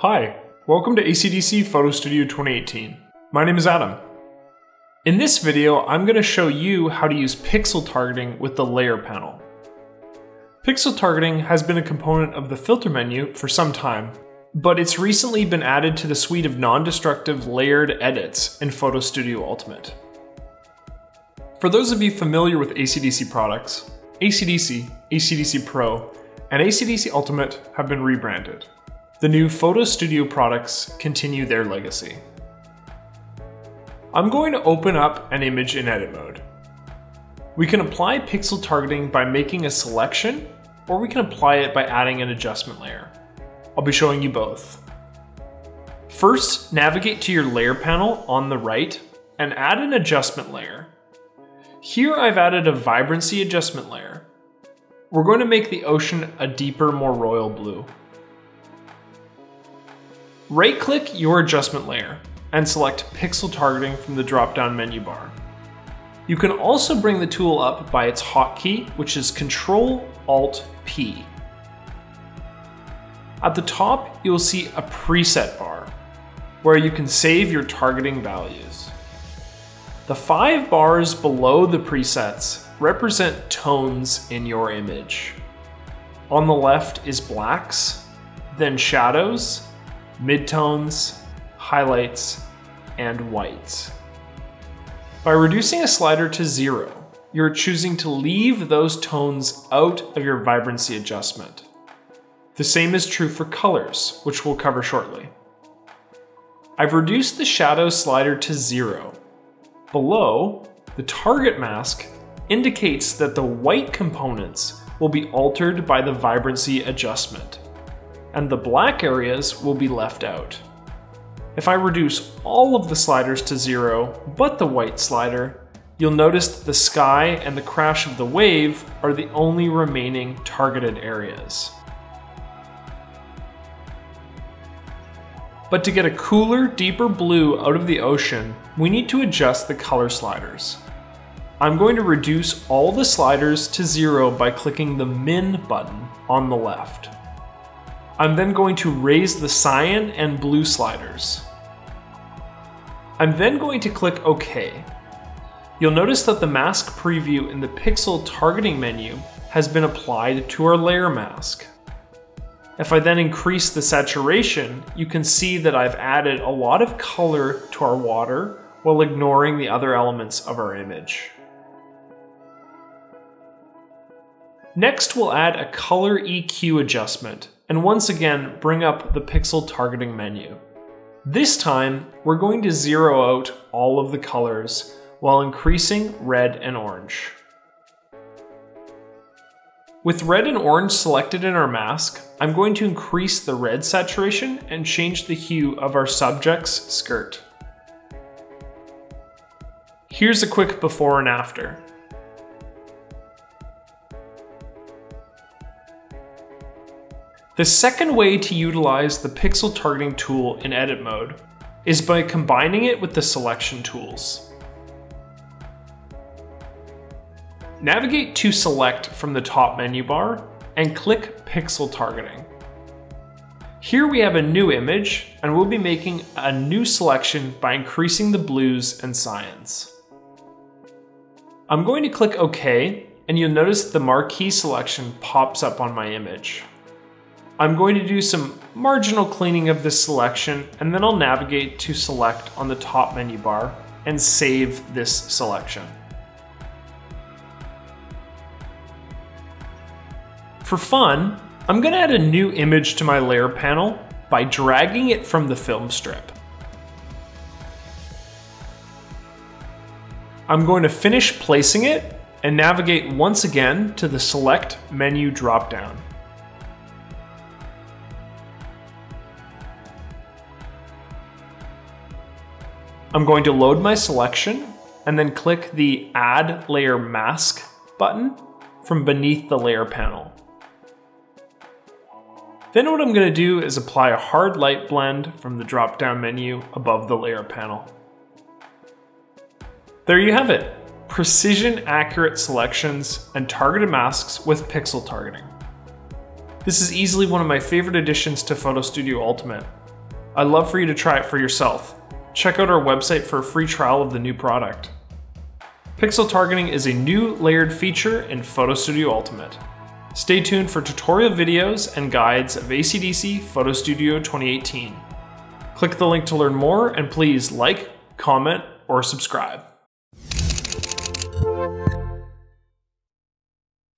Hi, welcome to ACDC Photo Studio 2018. My name is Adam. In this video, I'm going to show you how to use pixel targeting with the layer panel. Pixel targeting has been a component of the filter menu for some time, but it's recently been added to the suite of non-destructive layered edits in Photo Studio Ultimate. For those of you familiar with ACDC products, ACDC, ACDC Pro, and ACDC Ultimate have been rebranded. The new Photo Studio products continue their legacy. I'm going to open up an image in edit mode. We can apply pixel targeting by making a selection, or we can apply it by adding an adjustment layer. I'll be showing you both. First, navigate to your layer panel on the right and add an adjustment layer. Here I've added a vibrancy adjustment layer. We're going to make the ocean a deeper, more royal blue. Right-click your adjustment layer and select Pixel Targeting from the drop-down menu bar. You can also bring the tool up by its hotkey, which is Ctrl-Alt-P. At the top, you'll see a preset bar where you can save your targeting values. The 5 bars below the presets represent tones in your image. On the left is blacks, then shadows, midtones, highlights, and whites. By reducing a slider to 0, you're choosing to leave those tones out of your vibrancy adjustment. The same is true for colors, which we'll cover shortly. I've reduced the shadow slider to 0. Below, the target mask indicates that the white components will be altered by the vibrancy adjustment, and the black areas will be left out. If I reduce all of the sliders to 0, but the white slider, you'll notice that the sky and the crash of the wave are the only remaining targeted areas. But to get a cooler, deeper blue out of the ocean, we need to adjust the color sliders. I'm going to reduce all the sliders to 0 by clicking the min button on the left. I'm then going to raise the cyan and blue sliders. I'm then going to click OK. You'll notice that the mask preview in the pixel targeting menu has been applied to our layer mask. If I then increase the saturation, you can see that I've added a lot of color to our water while ignoring the other elements of our image. Next, we'll add a color EQ adjustment. And once again, bring up the pixel targeting menu. This time, we're going to zero out all of the colors while increasing red and orange. With red and orange selected in our mask, I'm going to increase the red saturation and change the hue of our subject's skirt. Here's a quick before and after. The second way to utilize the pixel targeting tool in edit mode is by combining it with the selection tools. Navigate to Select from the top menu bar and click Pixel Targeting. Here we have a new image, and we'll be making a new selection by increasing the blues and cyans. I'm going to click OK, and you'll notice that the marquee selection pops up on my image. I'm going to do some marginal cleaning of this selection, and then I'll navigate to Select on the top menu bar and save this selection. For fun, I'm going to add a new image to my layer panel by dragging it from the film strip. I'm going to finish placing it and navigate once again to the Select menu dropdown. I'm going to load my selection and then click the Add Layer Mask button from beneath the layer panel. Then what I'm going to do is apply a hard light blend from the drop-down menu above the layer panel. There you have it. Precision accurate selections and targeted masks with pixel targeting. This is easily one of my favorite additions to Photo Studio Ultimate. I'd love for you to try it for yourself. Check out our website for a free trial of the new product. Pixel Targeting is a new layered feature in Photo Studio Ultimate. Stay tuned for tutorial videos and guides of AC/DC Photo Studio 2018. Click the link to learn more, and please like, comment, or subscribe.